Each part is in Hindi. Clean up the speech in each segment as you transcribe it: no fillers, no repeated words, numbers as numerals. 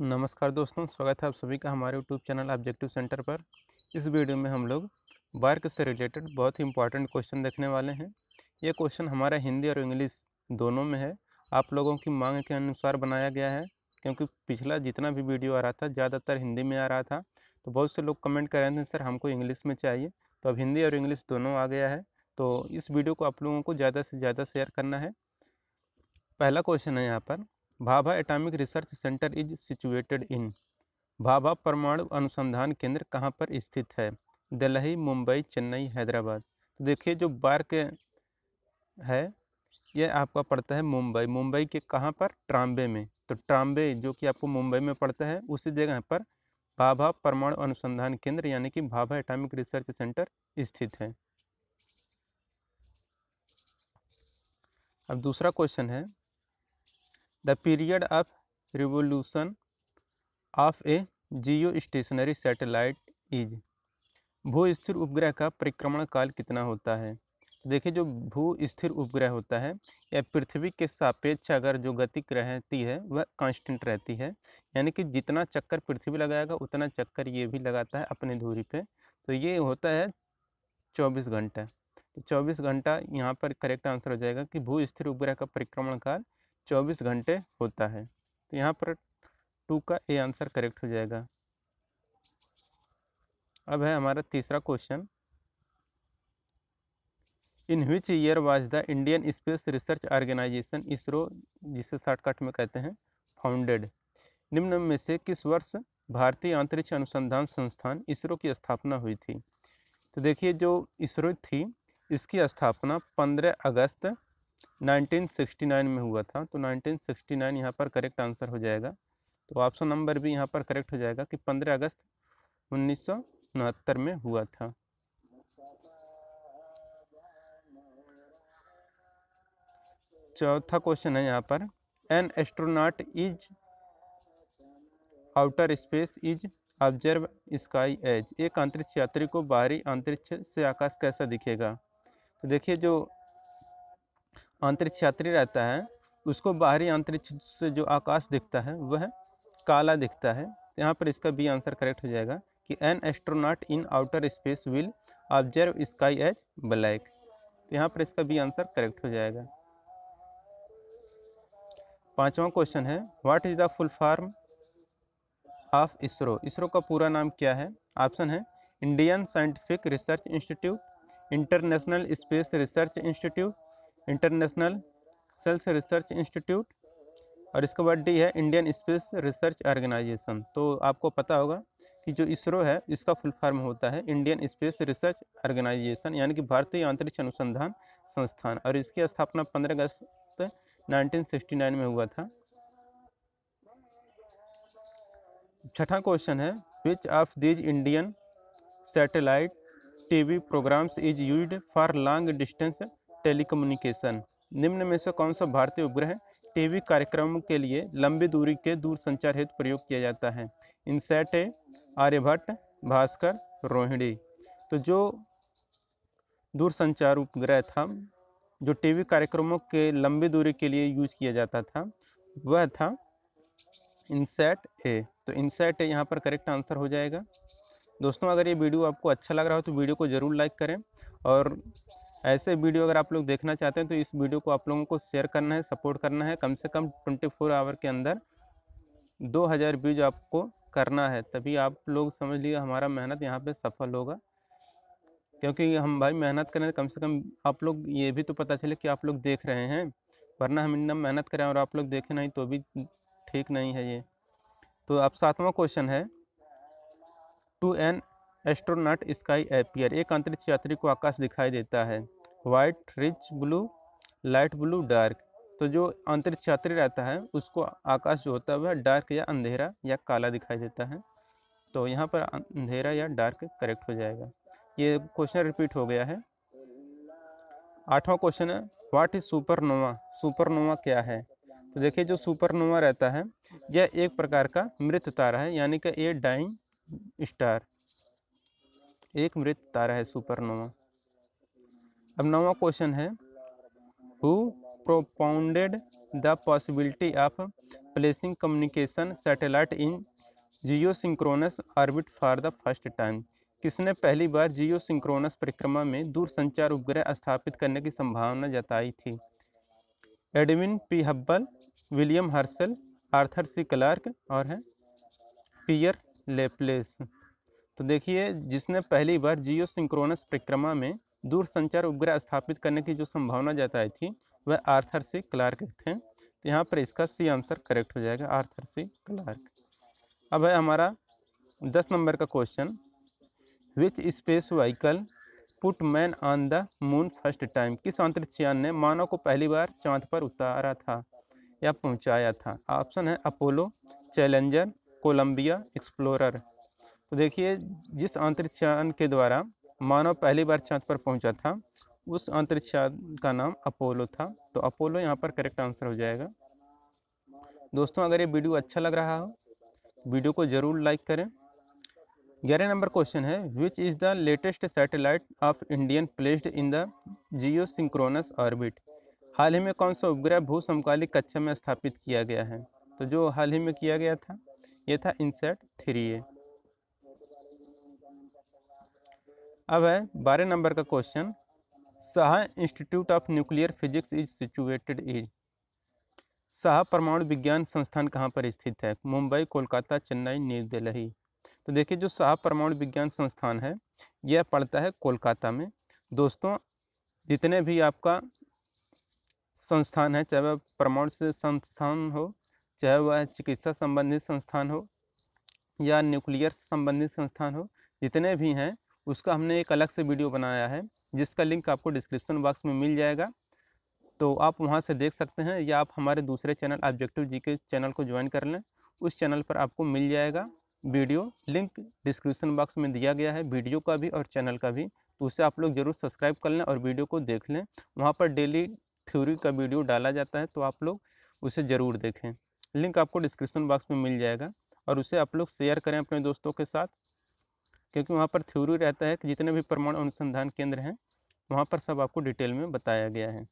नमस्कार दोस्तों, स्वागत है आप सभी का हमारे यूट्यूब चैनल ऑब्जेक्टिव सेंटर पर। इस वीडियो में हम लोग वर्क से रिलेटेड बहुत ही इंपॉर्टेंट क्वेश्चन देखने वाले हैं। ये क्वेश्चन हमारा हिंदी और इंग्लिश दोनों में है, आप लोगों की मांग के अनुसार बनाया गया है, क्योंकि पिछला जितना भी वीडियो आ रहा था ज़्यादातर हिंदी में आ रहा था। तो बहुत से लोग कमेंट कर रहे थे सर हमको इंग्लिश में चाहिए, तो अब हिंदी और इंग्लिश दोनों आ गया है। तो इस वीडियो को आप लोगों को ज़्यादा से ज़्यादा शेयर करना है। पहला क्वेश्चन है यहाँ पर, Bhabha atomic research centre is situated in. Bhabha परमाणु अनुसंधान केंद्र कहाँ पर स्थित है? दिल्ली, मुंबई, चेन्नई, हैदराबाद। तो देखिए जो बार्क है यह आपका पड़ता है मुंबई। मुंबई के कहाँ पर? ट्राम्बे में। तो ट्राम्बे जो कि आपको मुंबई में पड़ता है, उसी जगह पर भाभा परमाणु अनुसंधान केंद्र यानी कि भाभा एटॉमिक रिसर्च सेंटर स्थित है। अब दूसरा क्वेश्चन है, the period of revolution of a geostationary satellite is. भू स्थिर उपग्रह का परिक्रमण काल कितना होता है? देखिए जो भू स्थिर उपग्रह होता है या पृथ्वी के सापेक्ष अगर जो गति रहती है वह कांस्टेंट रहती है, यानी कि जितना चक्कर पृथ्वी लगाएगा उतना चक्कर ये भी लगाता है अपनी दूरी पे। तो ये होता है 24 घंटा। तो 24 घंटा यहाँ पर करेक्ट आंसर हो जाएगा कि भू स्थिर उपग्रह का परिक्रमण काल 24 घंटे होता है। तो यहाँ पर 2 का ए आंसर करेक्ट हो जाएगा। अब है हमारा तीसरा question, in which year was the Indian space research organisation, ISRO जिसे शॉर्टकट में कहते हैं, फाउंडेड। निम्न में से किस वर्ष भारतीय अंतरिक्ष अनुसंधान संस्थान इसरो की स्थापना हुई थी? तो देखिए जो इसरो थी इसकी स्थापना 15 अगस्त 1969 में हुआ था। तो 1969 यहाँ पर करेक्ट आंसर हो जाएगा। तो ऑप्शन नंबर भी यहाँ पर करेक्ट हो जाएगा कि 15 अगस्त 1969 में हुआ था। चौथा क्वेश्चन है यहाँ पर, an astronaut is outer space is observe sky as. एक अंतरिक्ष यात्री को बाहरी अंतरिक्ष से आकाश कैसा दिखेगा? तो देखिए जो अंतरिक्ष यात्री रहता है उसको बाहरी अंतरिक्ष से जो आकाश दिखता है वह काला दिखता है। यहाँ पर इसका भी आंसर करेक्ट हो जाएगा कि an astronaut in outer space will observe sky as black. तो यहाँ पर इसका भी आंसर करेक्ट हो जाएगा। पांचवा क्वेश्चन है, what is the full form of ISRO. ISRO का पूरा नाम क्या है? ऑप्शन है Indian scientific research institute, international space research institute, international sales research institute, और इसके बाद डी है इंडियन स्पेस रिसर्च ऑर्गेनाइजेशन। तो आपको पता होगा कि जो इसरो है इसका फुल फॉर्म होता है इंडियन स्पेस रिसर्च ऑर्गेनाइजेशन यानी कि भारतीय अंतरिक्ष अनुसंधान संस्थान, और इसकी स्थापना 15 अगस्त 1969 में हुआ था। छठा क्वेश्चन है, which of these Indian satellite TV programmes is used for long distance telecommunication. निम्न में से कौन सा भारतीय उपग्रह टीवी कार्यक्रमों के लिए लंबी दूरी के दूरसंचार हेतु प्रयोग किया जाता है? इनसैट, आर्यभट्ट, भास्कर, रोहिणी। तो जो दूरसंचार उपग्रह था जो टीवी कार्यक्रमों के लंबी दूरी के लिए यूज किया जाता था वह था इनसैट-A। तो इनसैट-A यहाँ पर करेक्ट आंसर हो जाएगा। दोस्तों अगर ये वीडियो आपको अच्छा लग रहा हो तो वीडियो को ज़रूर लाइक करें, और ऐसे वीडियो अगर आप लोग देखना चाहते हैं तो इस वीडियो को आप लोगों को शेयर करना है, सपोर्ट करना है। कम से कम 24 आवर के अंदर 2000 व्यूज आपको करना है, तभी आप लोग समझ लीजिए हमारा मेहनत यहाँ पे सफल होगा। क्योंकि हम भाई मेहनत करें कम से कम आप लोग ये भी तो पता चले कि आप लोग देख रहे हैं, वरना हम इतना मेहनत करें और आप लोग देखें नहीं तो भी ठीक नहीं है ये। तो अब सातवां क्वेश्चन है, to an astronaut sky appear. एक अंतरिक्ष यात्री को आकाश दिखाई देता है, white, rich blue, light blue, dark. तो जो अंतरिक्ष यात्री रहता है उसको आकाश जो होता है वह डार्क या अंधेरा या काला दिखाई देता है। तो यहाँ पर अंधेरा या डार्क करेक्ट हो जाएगा। ये क्वेश्चन रिपीट हो गया है। आठवां क्वेश्चन है, व्हाट इज सुपरनोवा। सुपरनोवा क्या है? तो देखिए जो सुपरनोवा रहता है यह एक प्रकार का मृत तारा है यानी कि ए डाइंग स्टार, एक मृत तारा है सुपरनोवा। अब 9वां क्वेश्चन है, who propounded the possibility of placing communication satellite in geosynchronous orbit for the first time. किसने पहली बार जियोसिंक्रोनस परिक्रमा में दूरसंचार उपग्रह स्थापित करने की संभावना जताई थी? Edwin P Hubble, William Herschel, Arthur C Clarke और हैं पियर लेप्लेस। तो देखिए, जिसने पहली बार जियोसिंक्रोनस परिक्रमा में दूरसंचार उपग्रह स्थापित करने की जो संभावना जताई थी वह आर्थर सी क्लार्क थे। तो यहाँ पर इसका सी आंसर करेक्ट हो जाएगा, आर्थर सी क्लार्क। अब है हमारा 10 नंबर का question, which space vehicle put man on the moon first time. किस अंतरिक्ष यान ने मानव को पहली बार चांद पर उतारा था या पहुंचाया था? ऑप्शन है अपोलो, चैलेंजर, कोलंबिया, एक्सप्लोरर। तो देखिए, जिस अंतरिक्ष यान के द्वारा मानव पहली बार चांद पर पहुंचा था उस अंतरिक्ष यान का नाम अपोलो था। तो अपोलो यहाँ पर करेक्ट आंसर हो जाएगा। दोस्तों, अगर ये वीडियो अच्छा लग रहा हो वीडियो को ज़रूर लाइक करें। 11 नंबर क्वेश्चन है, which is the latest satellite of Indian placed in the geosynchronous orbit. हाल ही में कौन सा उपग्रह भू समकालिक कक्षा में स्थापित किया गया है? तो जो हाल ही में किया गया था ये था INSAT-3। अब है 12 नंबर का question, Saha institute of nuclear physics is situated is. Saha परमाणु विज्ञान संस्थान कहाँ पर स्थित है? मुंबई, कोलकाता, चेन्नई, न्यू दिल्ली। तो देखिए, जो साहा परमाणु विज्ञान संस्थान है यह पड़ता है कोलकाता में। दोस्तों, जितने भी आपका संस्थान है, चाहे वह परमाणु से संस्थान हो, चाहे वह चिकित्सा संबंधित संस्थान हो या न्यूक्लियर संबंधित संस्थान हो, जितने भी हैं उसका हमने एक अलग से वीडियो बनाया है जिसका लिंक आपको डिस्क्रिप्शन बॉक्स में मिल जाएगा। तो आप वहाँ से देख सकते हैं, या आप हमारे दूसरे चैनल ऑब्जेक्टिव जी के चैनल को ज्वाइन कर लें, उस चैनल पर आपको मिल जाएगा वीडियो। लिंक डिस्क्रिप्शन बॉक्स में दिया गया है वीडियो का भी और चैनल का भी, तो उसे आप लोग ज़रूर सब्सक्राइब कर लें और वीडियो को देख लें। वहाँ पर डेली थ्योरी का वीडियो डाला जाता है, तो आप लोग उसे ज़रूर देखें। लिंक आपको डिस्क्रिप्शन बॉक्स में मिल जाएगा और उसे आप लोग शेयर करें अपने दोस्तों के साथ, क्योंकि वहाँ पर थ्योरी रहता है कि जितने भी परमाणु अनुसंधान केंद्र हैं वहाँ पर सब आपको डिटेल में बताया गया है।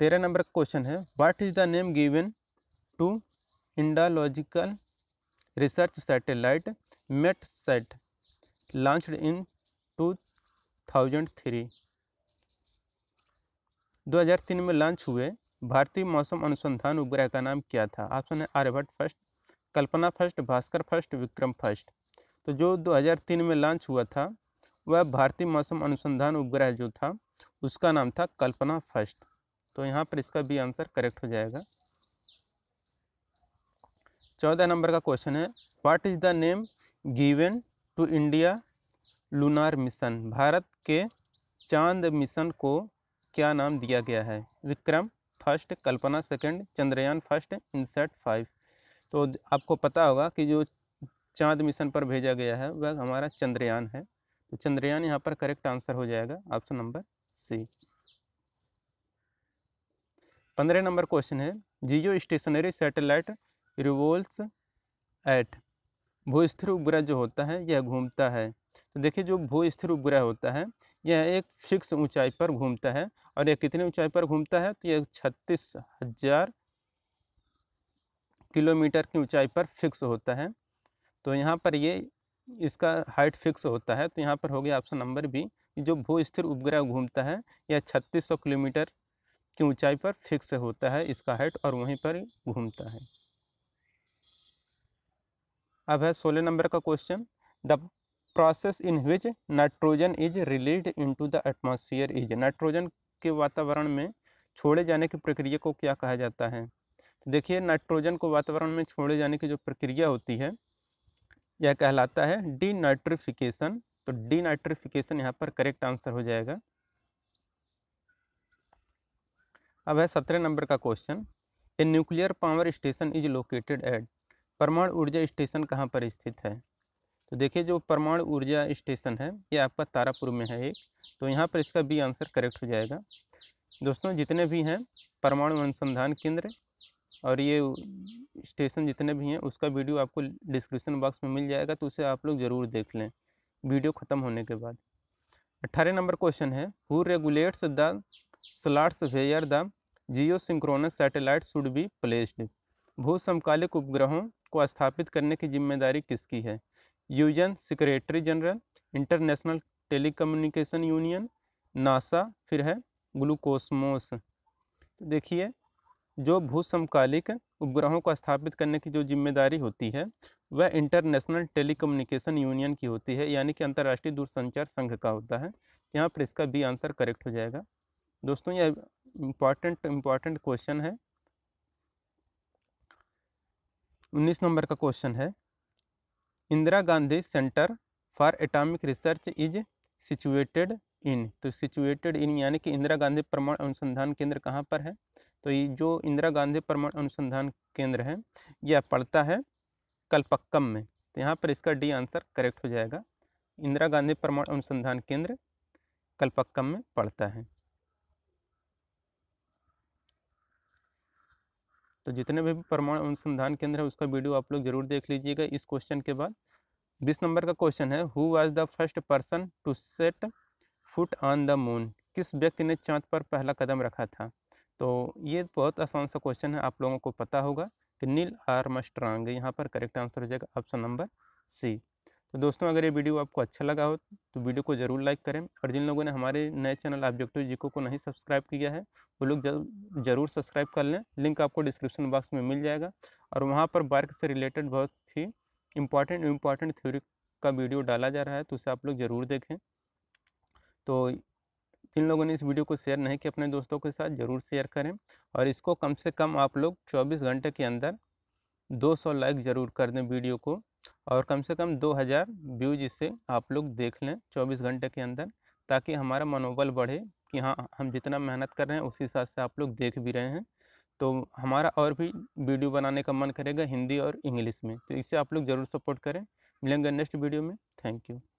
13 नंबर का क्वेश्चन है, what is the name given to Indological research satellite met set launched in 2003 में लॉन्च हुए भारतीय मौसम अनुसंधान उपग्रह का नाम क्या था? ऑप्शन है Aryabhata first, Kalpana first, Bhaskara first, Vikram first. तो जो 2003 में लॉन्च हुआ था वह भारतीय मौसम अनुसंधान उपग्रह जो था उसका नाम था कल्पना फर्स्ट। तो यहाँ पर इसका भी आंसर करेक्ट हो जाएगा। 14 नंबर का क्वेश्चन है, what is the name given to India lunar mission. Bharat के चांद मिशन को क्या नाम दिया गया है? Vikram first, Kalpana second, Chandrayaan first, INSAT-5। तो आपको पता होगा कि जो चांद मिशन पर भेजा गया है वह हमारा चंद्रयान है, तो चंद्रयान यहाँ पर करेक्ट आंसर हो जाएगा, option number C. 15 number question है, geostationary satellite revolves at. भूस्थिर उपग्रह जो होता है यह घूमता है। तो देखिए, जो भूस्थिर उपग्रह होता है यह एक फिक्स ऊंचाई पर घूमता है, और यह कितनी ऊंचाई पर घूमता है? तो यह 36,000 किलोमीटर की ऊंचाई पर फिक्स होता है। तो यहाँ पर ये इसका हाइट फिक्स होता है, तो यहाँ पर हो गया ऑप्शन नंबर बी। जो भूस्थिर उपग्रह घूमता है यह 3600 किलोमीटर की ऊँचाई पर फिक्स होता है इसका हाइट, और वहीं पर घूमता है। अब है 16 नंबर का question, the process in which nitrogen is released into the atmosphere is. Nitrogen के वातावरण में छोड़े जाने की प्रक्रिया को क्या कहा जाता है? तो देखिए, नाइट्रोजन को वातावरण में छोड़े जाने की जो प्रक्रिया होती है यह कहलाता है डीनाइट्रिफिकेशन। तो डीनाइट्रिफिकेशन यहाँ पर करेक्ट आंसर हो जाएगा। अब है 17 नंबर का question, a nuclear power station is located at. परमाणु ऊर्जा स्टेशन कहाँ पर स्थित है? तो देखिए, जो परमाणु ऊर्जा स्टेशन है ये आपका तारापुर में है एक, तो यहाँ पर इसका बी आंसर करेक्ट हो जाएगा। दोस्तों, जितने भी हैं परमाणु अनुसंधान केंद्र और ये स्टेशन जितने भी हैं उसका वीडियो आपको डिस्क्रिप्शन बॉक्स में मिल जाएगा, तो उसे आप लोग ज़रूर देख लें वीडियो ख़त्म होने के बाद। 18 नंबर क्वेश्चन है, who regulates the slots where the geosynchronous satellite should be placed. भू समकालिक उपग्रहों को स्थापित करने की जिम्मेदारी किसकी है? UN secretary general, international telecommunication union, NASA, फिर है ग्लूकोसमोस। तो देखिए जो भू समकालिक उपग्रहों को स्थापित करने की जो जिम्मेदारी होती है वह इंटरनेशनल टेलीकम्युनिकेशन यूनियन की होती है, यानी कि अंतर्राष्ट्रीय दूरसंचार संघ का होता है। यहाँ पर इसका बी आंसर करेक्ट हो जाएगा। दोस्तों यह इम्पॉर्टेंट क्वेश्चन है, 19 नंबर का क्वेश्चन है। Indira Gandhi centre for atomic research is situated in, तो सिचुएटेड इन यानी कि इंदिरा गांधी परमाणु अनुसंधान केंद्र कहाँ पर है? तो ये जो इंदिरा गांधी परमाणु अनुसंधान केंद्र है यह पड़ता है कलपक्कम में। तो यहाँ पर इसका डी आंसर करेक्ट हो जाएगा। इंदिरा गांधी परमाणु अनुसंधान केंद्र कलपक्कम में पड़ता है। तो जितने भी परमाणु अनुसंधान केंद्र है उसका वीडियो आप लोग जरूर देख लीजिएगा। इस क्वेश्चन के बाद 20 नंबर का क्वेश्चन है, who was the first person to set foot on the moon, किस व्यक्ति ने चाँद पर पहला कदम रखा था? तो ये बहुत आसान सा क्वेश्चन है, आप लोगों को पता होगा कि नील आर्मस्ट्रांग। यहाँ पर करेक्ट आंसर हो जाएगा ऑप्शन नंबर सी। तो दोस्तों अगर ये वीडियो आपको अच्छा लगा हो तो वीडियो को ज़रूर लाइक करें, और जिन लोगों ने हमारे नए चैनल ऑब्जेक्टिव जी को नहीं सब्सक्राइब किया है वो लोग ज़रूर सब्सक्राइब कर लें। लिंक आपको डिस्क्रिप्शन बॉक्स में मिल जाएगा, और वहाँ पर वर्क से रिलेटेड बहुत ही इम्पॉर्टेंट थ्योरी का वीडियो डाला जा रहा है, तो उसे आप लोग ज़रूर देखें। तो जिन लोगों ने इस वीडियो को शेयर नहीं किया अपने दोस्तों के साथ ज़रूर शेयर करें, और इसको कम से कम आप लोग 24 घंटे के अंदर 200 लाइक ज़रूर कर दें वीडियो को, और कम से कम 2000 व्यूज इससे आप लोग देख लें 24 घंटे के अंदर, ताकि हमारा मनोबल बढ़े कि हाँ हम जितना मेहनत कर रहे हैं उसी हिसाब से आप लोग देख भी रहे हैं, तो हमारा और भी वीडियो बनाने का मन करेगा हिंदी और इंग्लिश में। तो इसे आप लोग ज़रूर सपोर्ट करें। मिलेंगे नेक्स्ट वीडियो में। Thank you.